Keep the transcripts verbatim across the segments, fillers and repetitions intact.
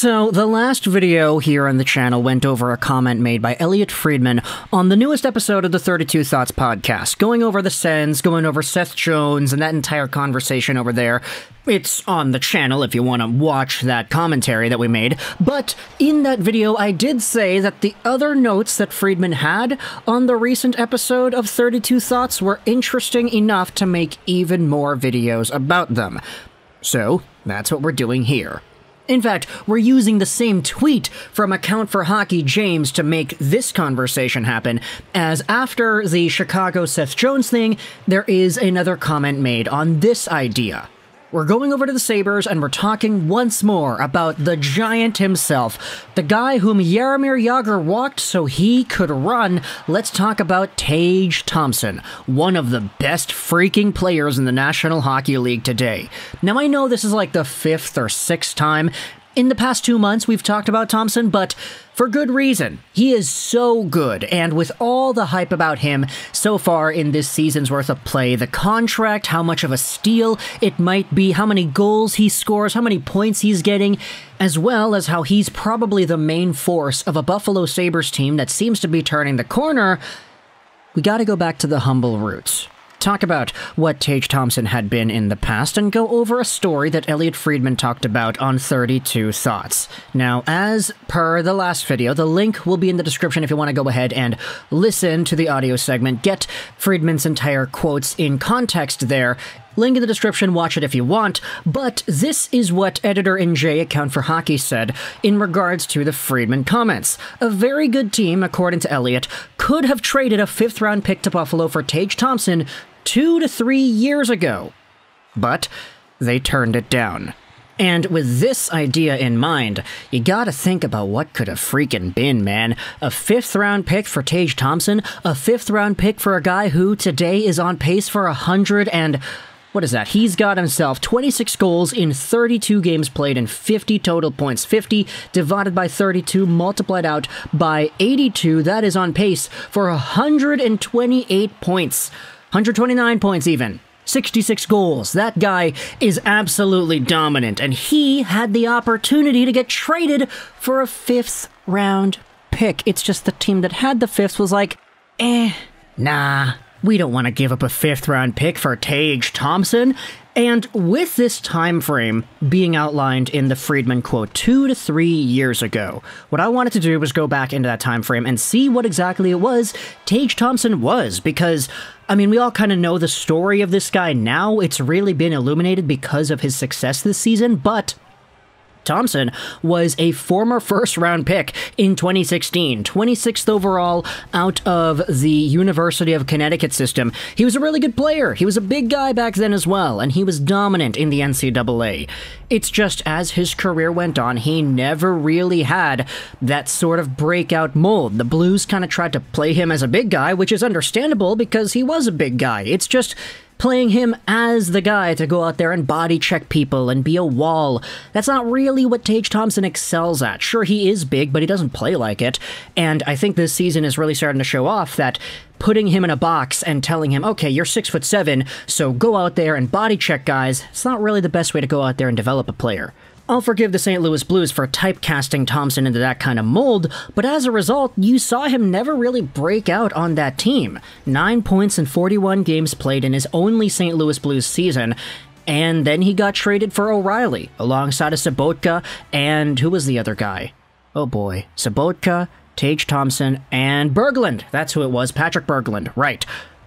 So, the last video here on the channel went over a comment made by Elliot Friedman on the newest episode of the thirty-two Thoughts podcast, going over the Sens, going over Seth Jones, and that entire conversation over there. It's on the channel if you want to watch that commentary that we made, but in that video I did say that the other notes that Friedman had on the recent episode of thirty-two Thoughts were interesting enough to make even more videos about them. So, that's what we're doing here. In fact, we're using the same tweet from Account for Hockey James to make this conversation happen, as after the Chicago Seth Jones thing, there is another comment made on this idea. We're going over to the Sabres, and we're talking once more about the giant himself, the guy whom Yaramir Yager walked so he could run. Let's talk about Tage Thompson, one of the best freaking players in the National Hockey League today. Now, I know this is like the fifth or sixth time in the past two months we've talked about Thompson, but for good reason. He is so good, and with all the hype about him so far in this season's worth of play, the contract, how much of a steal it might be, how many goals he scores, how many points he's getting, as well as how he's probably the main force of a Buffalo Sabres team that seems to be turning the corner, we gotta go back to the humble roots. Talk about what Tage Thompson had been in the past, and go over a story that Elliot Friedman talked about on thirty-two Thoughts. Now, as per the last video, the link will be in the description if you want to go ahead and listen to the audio segment, get Friedman's entire quotes in context there. Link in the description, watch it if you want, but this is what Editor-in-J Account for Hockey said in regards to the Friedman comments. A very good team, according to Elliot, could have traded a fifth-round pick to Buffalo for Tage Thompson two to three years ago, but they turned it down. And with this idea in mind, you gotta think about what could have freaking been, man. A fifth-round pick for Tage Thompson, a fifth-round pick for a guy who today is on pace for a hundred and... What is that? He's got himself twenty-six goals in thirty-two games played and fifty total points. fifty divided by thirty-two multiplied out by eighty-two. That is on pace for one hundred twenty-eight points. one hundred twenty-nine points even. sixty-six goals. That guy is absolutely dominant. And he had the opportunity to get traded for a fifth round pick. It's just the team that had the fifth was like, eh, nah. We don't want to give up a fifth-round pick for Tage Thompson. And with this time frame being outlined in the Friedman quote two to three years ago, what I wanted to do was go back into that time frame and see what exactly it was Tage Thompson was, because, I mean, we all kind of know the story of this guy now. It's really been illuminated because of his success this season, but Thompson was a former first-round pick in twenty sixteen, twenty-sixth overall out of the University of Connecticut system. He was a really good player. He was a big guy back then as well, and he was dominant in the N C double A. It's just as his career went on, he never really had that sort of breakout mold. The Blues kind of tried to play him as a big guy, which is understandable because he was a big guy. It's just playing him as the guy to go out there and body check people and be a wall. That's not really what Tage Thompson excels at. Sure, he is big, but he doesn't play like it. And I think this season is really starting to show off that putting him in a box and telling him, okay, you're six foot seven, so go out there and body check guys, it's not really the best way to go out there and develop a player. I'll forgive the Saint Louis Blues for typecasting Thompson into that kind of mold, but as a result, you saw him never really break out on that team. Nine points in forty-one games played in his only Saint Louis Blues season, and then he got traded for O'Reilly, alongside of Sabotka, and who was the other guy? Oh boy, Sabotka, Tage Thompson, and Berglund. That's who it was, Patrick Berglund, right.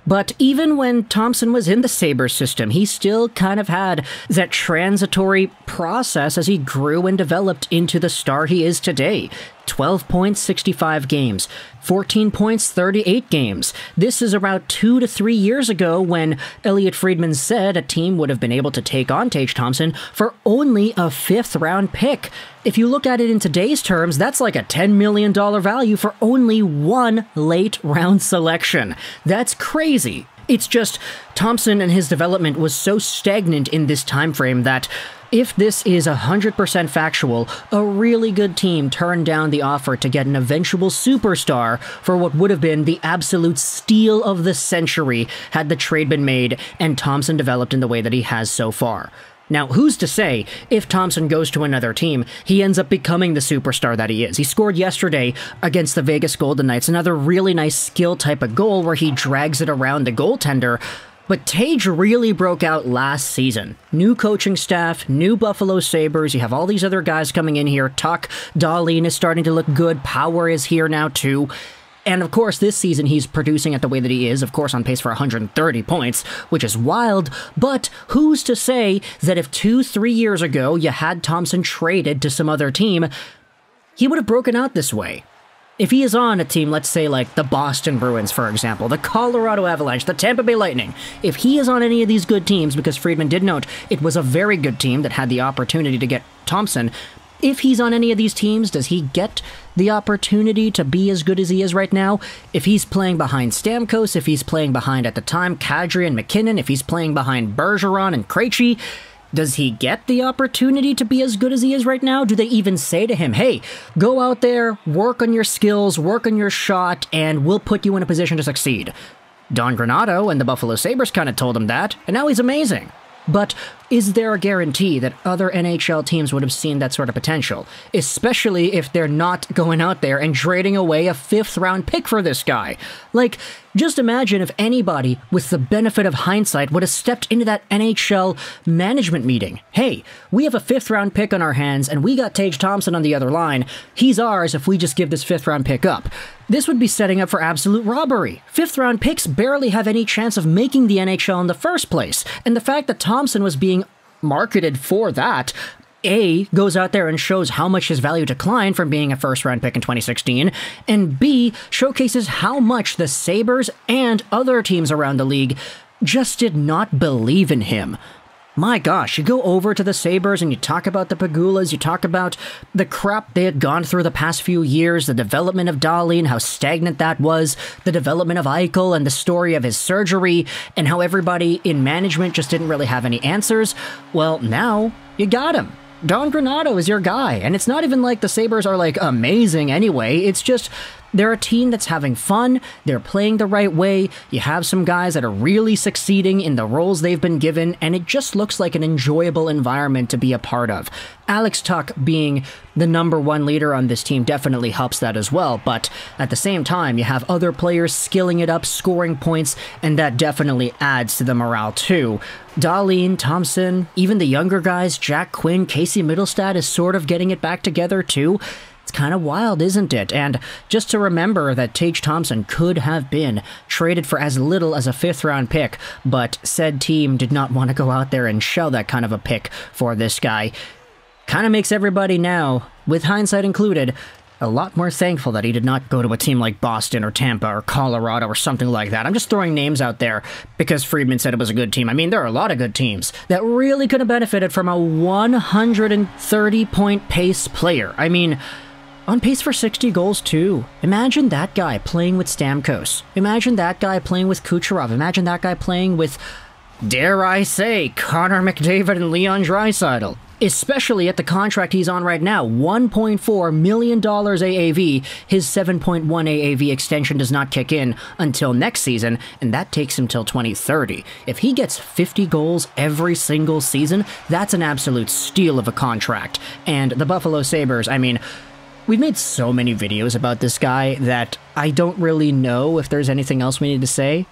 But even when Thompson was in the Sabres system, he still kind of had that transitory process as he grew and developed into the star he is today. twelve points, sixty-five games. fourteen points, thirty-eight games. This is about two to three years ago when Elliot Friedman said a team would have been able to take on Tage Thompson for only a fifth-round pick. If you look at it in today's terms, that's like a ten million dollar value for only one late-round selection. That's crazy. It's just Thompson and his development was so stagnant in this time frame that, if this is one hundred percent factual, a really good team turned down the offer to get an eventual superstar for what would have been the absolute steal of the century had the trade been made and Thompson developed in the way that he has so far. Now, who's to say if Thompson goes to another team, he ends up becoming the superstar that he is? He scored yesterday against the Vegas Golden Knights, another really nice skill type of goal where he drags it around the goaltender. But Tage really broke out last season. New coaching staff, new Buffalo Sabres, you have all these other guys coming in here. Tuch, Dali is starting to look good. Power is here now too. And of course, this season, he's producing at the way that he is, of course, on pace for one hundred thirty points, which is wild. But who's to say that if two, three years ago, you had Thompson traded to some other team, he would have broken out this way? If he is on a team, let's say like the Boston Bruins, for example, the Colorado Avalanche, the Tampa Bay Lightning, if he is on any of these good teams, because Friedman did note it was a very good team that had the opportunity to get Thompson, if he's on any of these teams, does he get the opportunity to be as good as he is right now? If he's playing behind Stamkos, if he's playing behind at the time Kadri and McKinnon, if he's playing behind Bergeron and Krejci, does he get the opportunity to be as good as he is right now? Do they even say to him, hey, go out there, work on your skills, work on your shot, and we'll put you in a position to succeed? Don Granato and the Buffalo Sabres kind of told him that, and now he's amazing. But is there a guarantee that other N H L teams would have seen that sort of potential? Especially if they're not going out there and trading away a fifth round pick for this guy. Like, just imagine if anybody with the benefit of hindsight would have stepped into that N H L management meeting. Hey, we have a fifth round pick on our hands and we got Tage Thompson on the other line. He's ours if we just give this fifth round pick up. This would be setting up for absolute robbery. Fifth round picks barely have any chance of making the N H L in the first place. And the fact that Thompson was being marketed for that, A, goes out there and shows how much his value declined from being a first round pick in twenty sixteen, and B, showcases how much the Sabres and other teams around the league just did not believe in him. My gosh, you go over to the Sabres and you talk about the Pagulas, you talk about the crap they had gone through the past few years, the development of Dali and how stagnant that was, the development of Eichel and the story of his surgery, and how everybody in management just didn't really have any answers. Well, now you got him. Don Granato is your guy, and it's not even like the Sabres are, like, amazing anyway. It's just they're a team that's having fun, they're playing the right way, you have some guys that are really succeeding in the roles they've been given, and it just looks like an enjoyable environment to be a part of. Alex Tuch being the number one leader on this team definitely helps that as well, but at the same time, you have other players skilling it up, scoring points, and that definitely adds to the morale too. Dahlin, Thompson, even the younger guys, Jack Quinn, Casey Middlestadt is sort of getting it back together too. It's kind of wild, isn't it? And just to remember that Tage Thompson could have been traded for as little as a fifth round pick, but said team did not want to go out there and shell that kind of a pick for this guy. Kind of makes everybody now, with hindsight included, a lot more thankful that he did not go to a team like Boston or Tampa or Colorado or something like that. I'm just throwing names out there because Friedman said it was a good team. I mean, there are a lot of good teams that really could have benefited from a one hundred thirty point pace player. I mean, on pace for sixty goals too. Imagine that guy playing with Stamkos. Imagine that guy playing with Kucherov. Imagine that guy playing with, dare I say, Connor McDavid and Leon Draisaitl. Especially at the contract he's on right now, one point four million dollars A A V. His seven point one A A V extension does not kick in until next season, and that takes him till twenty thirty. If he gets fifty goals every single season, that's an absolute steal of a contract. And the Buffalo Sabres, I mean, we've made so many videos about this guy that I don't really know if there's anything else we need to say.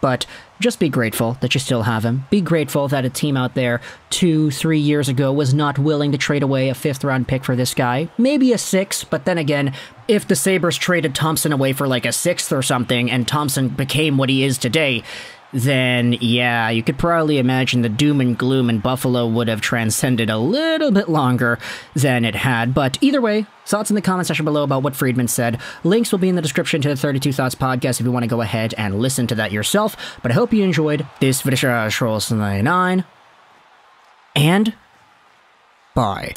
But just be grateful that you still have him. Be grateful that a team out there two, three years ago was not willing to trade away a fifth round pick for this guy. Maybe a sixth, but then again, if the Sabres traded Thompson away for like a sixth or something and Thompson became what he is today, then yeah, you could probably imagine the doom and gloom in Buffalo would have transcended a little bit longer than it had. But either way, thoughts in the comment section below about what Friedman said. Links will be in the description to the thirty-two Thoughts podcast if you want to go ahead and listen to that yourself. But I hope you enjoyed this video. Troll ninety-nine, and bye.